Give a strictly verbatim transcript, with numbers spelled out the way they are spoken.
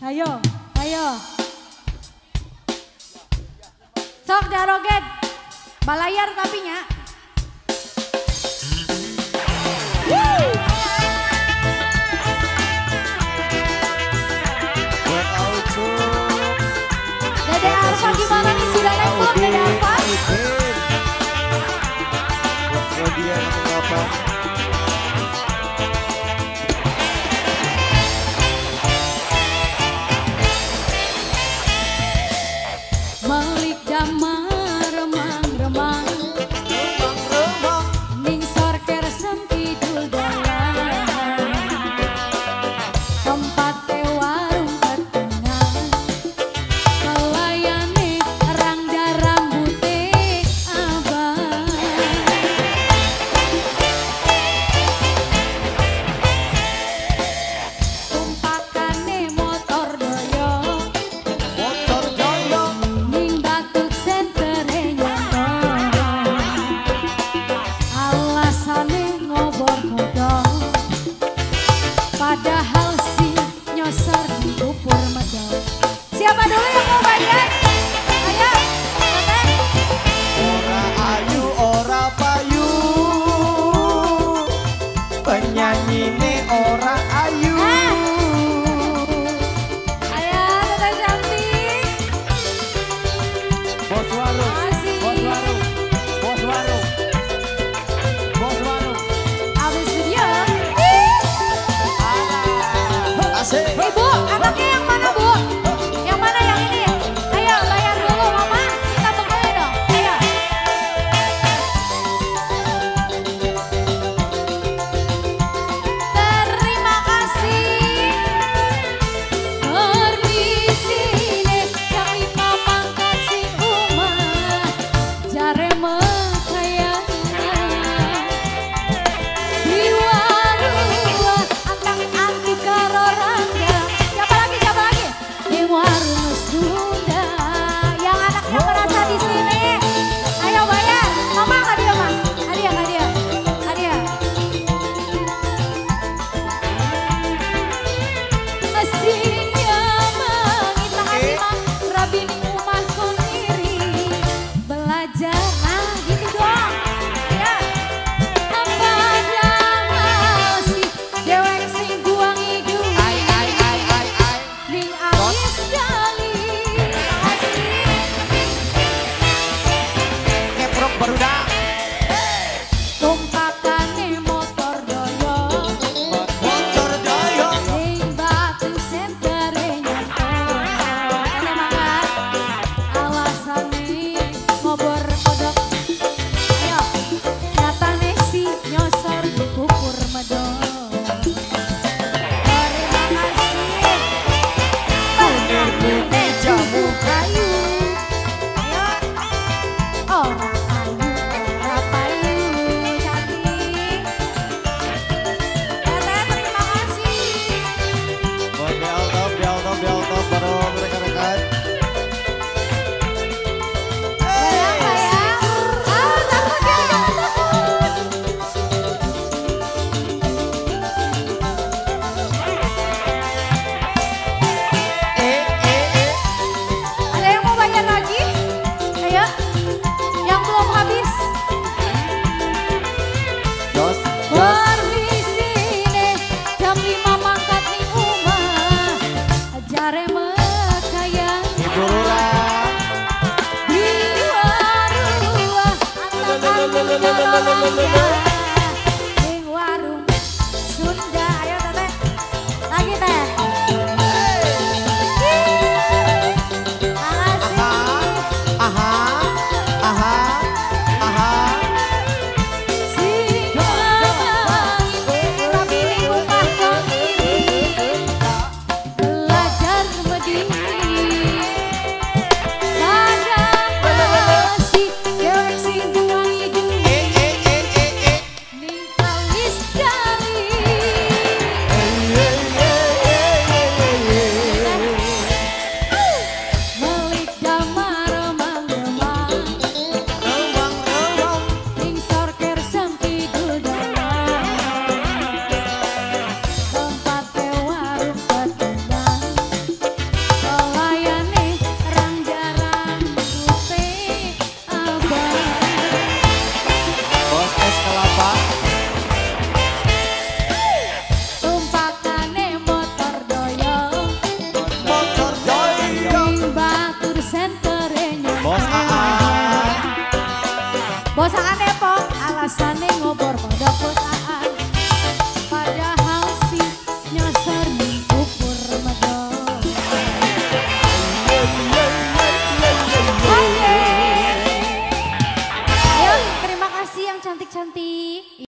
Ayo, ayo. Sok daroget. Balayar tapi nya. Woo! Dede Alfa gimana nih, sudah lengkap Dede Alfa? Kemudian mengapa? Malik damang remang remang, remang remang, ning sorker sempi dul dalam, tempat warung ketengah, melayani orang darah putih abang. Tumpakane motor doyo, motor doyo, ning batuk sentere nyantol, alasane ngobor kodong, padahal si nyosor.